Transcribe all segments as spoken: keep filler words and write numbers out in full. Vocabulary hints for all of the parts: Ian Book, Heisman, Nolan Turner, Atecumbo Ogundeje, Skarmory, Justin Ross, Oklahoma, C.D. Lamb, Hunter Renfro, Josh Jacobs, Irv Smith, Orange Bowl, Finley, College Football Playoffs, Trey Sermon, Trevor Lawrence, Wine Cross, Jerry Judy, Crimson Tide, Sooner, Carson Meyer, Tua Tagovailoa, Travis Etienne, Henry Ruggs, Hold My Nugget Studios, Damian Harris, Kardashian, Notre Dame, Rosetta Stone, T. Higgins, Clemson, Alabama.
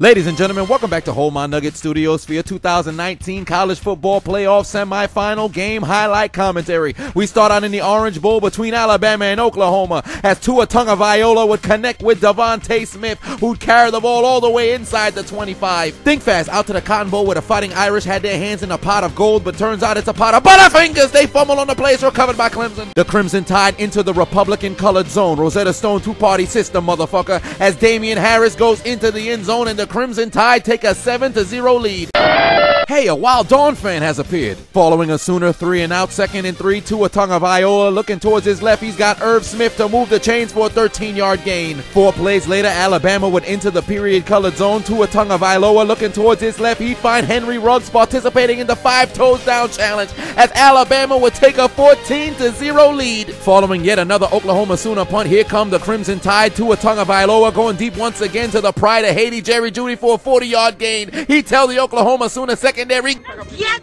Ladies and gentlemen, welcome back to Hold My Nugget Studios for your two thousand nineteen College Football Playoff Semifinal Game Highlight Commentary. We start out in the Orange Bowl between Alabama and Oklahoma as Tua Tagovailoa would connect with Devontae Smith, who'd carry the ball all the way inside the twenty-five. Think fast, out to the Cotton Bowl where the Fighting Irish had their hands in a pot of gold, but turns out it's a pot of butterfingers. They fumble on the place, recovered by Clemson. The Crimson Tide into the Republican-colored zone. Rosetta Stone two-party system, motherfucker, as Damian Harris goes into the end zone and the The Crimson Tide take a seven to zero lead. Hey, a Wild Dawn fan has appeared. Following a Sooner three and out, second and three, Tua Tagovailoa looking towards his left. He's got Irv Smith to move the chains for a thirteen-yard gain. Four plays later, Alabama would enter the period-colored zone. Tua Tagovailoa looking towards his left. He'd find Henry Ruggs participating in the five-toes-down challenge as Alabama would take a fourteen to zero lead. Following yet another Oklahoma Sooner punt, here come the Crimson Tide. Tua Tagovailoa going deep once again to the pride of Haiti, Jerry Judy for a forty-yard gain. He tell the Oklahoma Sooner secondary, get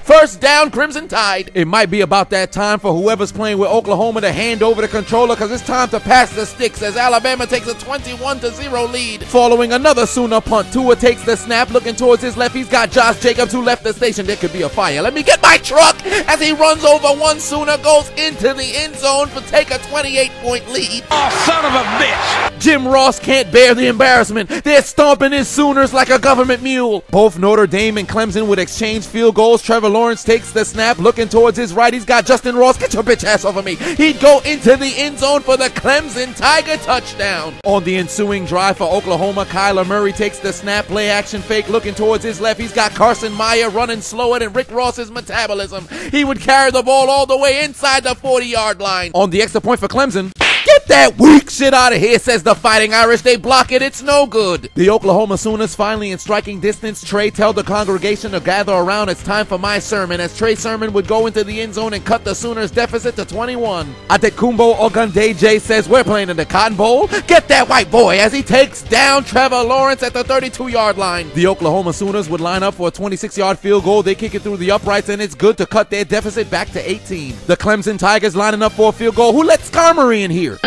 first down, Crimson Tide. It might be about that time for whoever's playing with Oklahoma to hand over the controller, because it's time to pass the sticks as Alabama takes a twenty-one to zero lead. Following another Sooner punt, Tua takes the snap, looking towards his left. He's got Josh Jacobs, who left the station. There could be a fire. Let me get my truck as he runs over one Sooner, goes into the end zone for take a twenty-eight point lead. Oh, son of a bitch. Jim Ross can't bear the embarrassment. They're stomping his Sooners like a government mule. Both Notre Dame and Clemson would exchange field goals. Trevor Lawrence takes the snap, looking towards his right. He's got Justin Ross. Get your bitch ass over me. He'd go into the end zone for the Clemson Tiger touchdown. On the ensuing drive for Oklahoma, Kyler Murray takes the snap, play action fake, looking towards his left. He's got Carson Meyer running slower than Rick Ross's metabolism. He would carry the ball all the way inside the forty-yard line. On the extra point for Clemson, get that weak shit out of here, says the Fighting Irish. They block it. It's no good. The Oklahoma Sooners finally in striking distance. Trey tell the congregation to gather around. It's time for my sermon, as Trey Sermon would go into the end zone and cut the Sooners' deficit to twenty-one. Atecumbo Ogundeje says, we're playing in the Cotton Bowl. Get that white boy, as he takes down Trevor Lawrence at the thirty-two-yard line. The Oklahoma Sooners would line up for a twenty-six-yard field goal. They kick it through the uprights, and it's good to cut their deficit back to eighteen. The Clemson Tigers lining up for a field goal. Who lets Skarmory in here?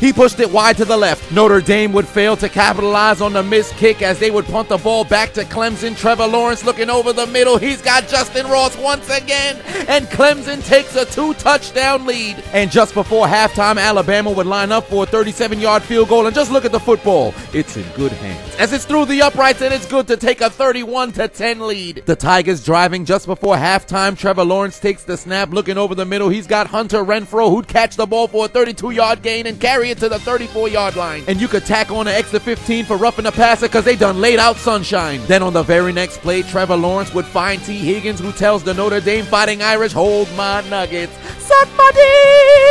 He pushed it wide to the left. Notre Dame would fail to capitalize on the missed kick as they would punt the ball back to Clemson. Trevor Lawrence looking over the middle. He's got Justin Ross once again, and Clemson takes a two-touchdown lead. And just before halftime, Alabama would line up for a thirty-seven-yard field goal, and just look at the football. It's in good hands, as it's through the uprights, and it's good to take a thirty-one to ten lead. The Tigers driving just before halftime. Trevor Lawrence takes the snap, looking over the middle. He's got Hunter Renfro, who'd catch the ball for a thirty-two-yard gain and carry it to the thirty-four-yard line. And you could tack on an extra fifteen for roughing the passer, because they done laid out sunshine. Then on the very next play, Trevor Lawrence would find T. Higgins, who tells the Notre Dame Fighting Irish, hold my nuggets, suck my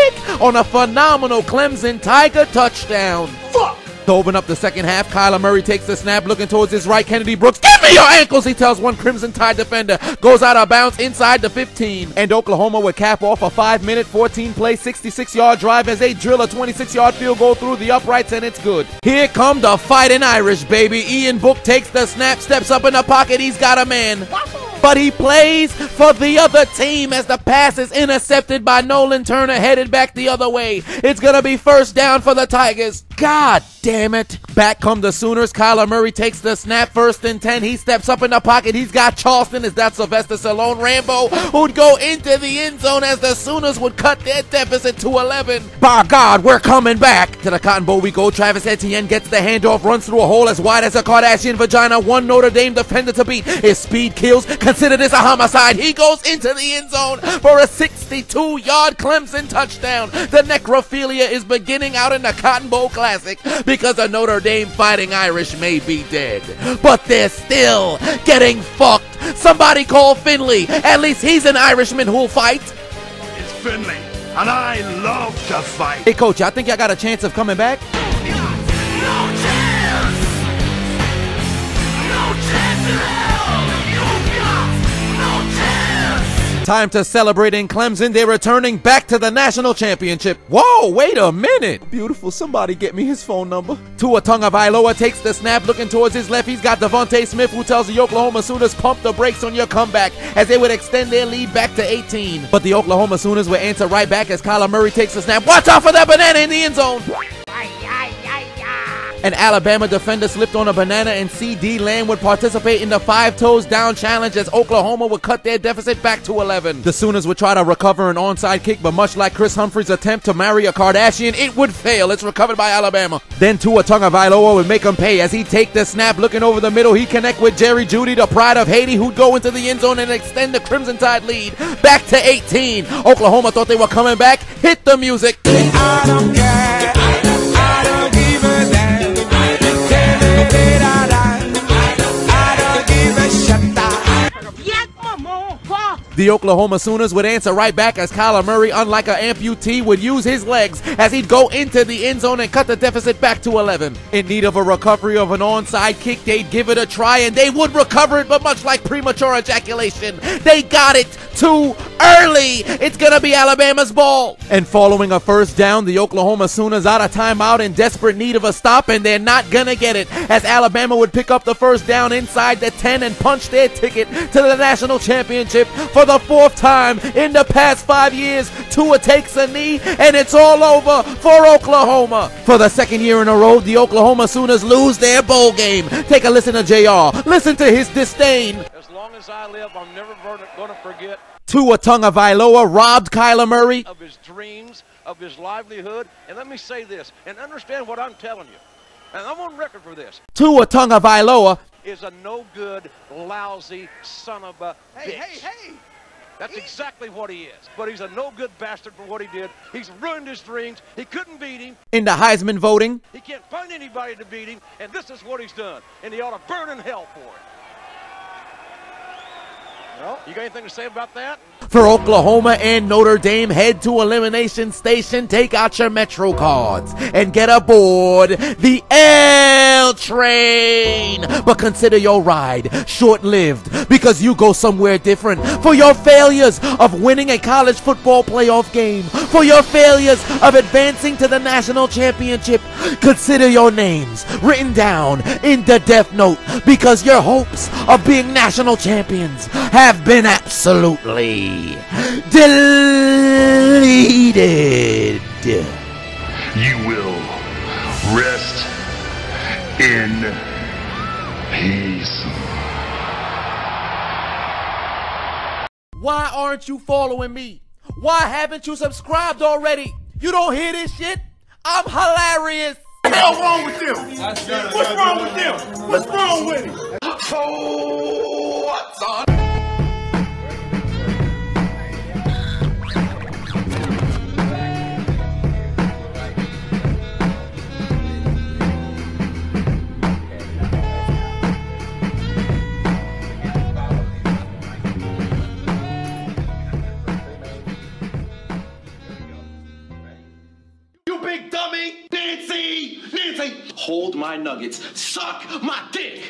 dick, on a phenomenal Clemson Tiger touchdown. Fuck! To open up the second half, Kyler Murray takes the snap, looking towards his right. Kennedy Brooks, give me your ankles, he tells one Crimson Tide defender. Goes out of bounds inside the fifteen. And Oklahoma would cap off a five-minute, fourteen-play, sixty-six-yard drive as they drill a twenty-six-yard field goal through the uprights, and it's good. Here come the Fighting Irish, baby. Ian Book takes the snap, steps up in the pocket. He's got a man, but he plays for the other team as the pass is intercepted by Nolan Turner, headed back the other way. It's going to be first down for the Tigers. God damn it. Back come the Sooners. Kyler Murray takes the snap, first and ten. He steps up in the pocket. He's got Charleston. Is that Sylvester Stallone Rambo, who'd go into the end zone as the Sooners would cut their deficit to eleven. By God, we're coming back. To the Cotton Bowl we go. Travis Etienne gets the handoff, runs through a hole as wide as a Kardashian vagina. One Notre Dame defender to beat. His speed kills. Consider this a homicide. He goes into the end zone for a sixty-two-yard Clemson touchdown. The necrophilia is beginning out in the Cotton Bowl Classic, because a Notre Dame Fighting Irish may be dead, but they're still getting fucked. Somebody call Finley. At least he's an Irishman who'll fight. It's Finley, and I love to fight. Hey, coach, I think I got a chance of coming back. No chance! No chance at all! You got no chance! Time to celebrate in Clemson. They're returning back to the national championship. Whoa, wait a minute. Beautiful, somebody get me his phone number. Tua Tagovailoa takes the snap, looking towards his left. He's got Devontae Smith, who tells the Oklahoma Sooners, pump the brakes on your comeback, as they would extend their lead back to eighteen. But the Oklahoma Sooners will answer right back as Kyler Murray takes the snap. Watch out for that banana in the end zone. An Alabama defender slipped on a banana, and C D. Lamb would participate in the five toes down challenge as Oklahoma would cut their deficit back to eleven. The Sooners would try to recover an onside kick, but much like Chris Humphrey's attempt to marry a Kardashian, it would fail. It's recovered by Alabama. Then Tua Tagovailoa would make him pay as he take the snap, looking over the middle. He connect with Jerry Judy, the pride of Haiti, who'd go into the end zone and extend the Crimson Tide lead back to eighteen. Oklahoma thought they were coming back. Hit the music. I don't care. The Oklahoma Sooners would answer right back as Kyler Murray, unlike an amputee, would use his legs as he'd go into the end zone and cut the deficit back to eleven. In need of a recovery of an onside kick, they'd give it a try and they would recover it, but much like premature ejaculation, they got it too early. It's going to be Alabama's ball. And following a first down, the Oklahoma Sooners out of timeout in desperate need of a stop, and they're not going to get it as Alabama would pick up the first down inside the ten and punch their ticket to the national championship for For the fourth time in the past five years. Tua takes a knee, and it's all over for Oklahoma. For the second year in a row, the Oklahoma Sooners lose their bowl game. Take a listen to J R. Listen to his disdain. As long as I live, I'm never going to forget. Tua Tagovailoa robbed Kyler Murray of his dreams, of his livelihood. And let me say this, and understand what I'm telling you. And I'm on record for this. Tua Tagovailoa is a no-good, lousy son of a bitch. Hey, hey, hey! That's exactly what he is. But he's a no-good bastard for what he did. He's ruined his dreams. He couldn't beat him. In the Heisman voting, he can't find anybody to beat him, and this is what he's done. And he ought to burn in hell for it. Well, you got anything to say about that? For Oklahoma and Notre Dame, head to Elimination Station, take out your Metro cards, and get aboard the L train. But consider your ride short-lived, because you go somewhere different. For your failures of winning a college football playoff game, for your failures of advancing to the national championship, consider your names written down in the death note, because your hopes of being national champions have been absolutely deleted. You will rest in peace. Why aren't you following me? Why haven't you subscribed already? You don't hear this shit? I'm hilarious. What's wrong with them? What's wrong with them? What's wrong with it? So what's on? Hold my nuggets. Suck my dick.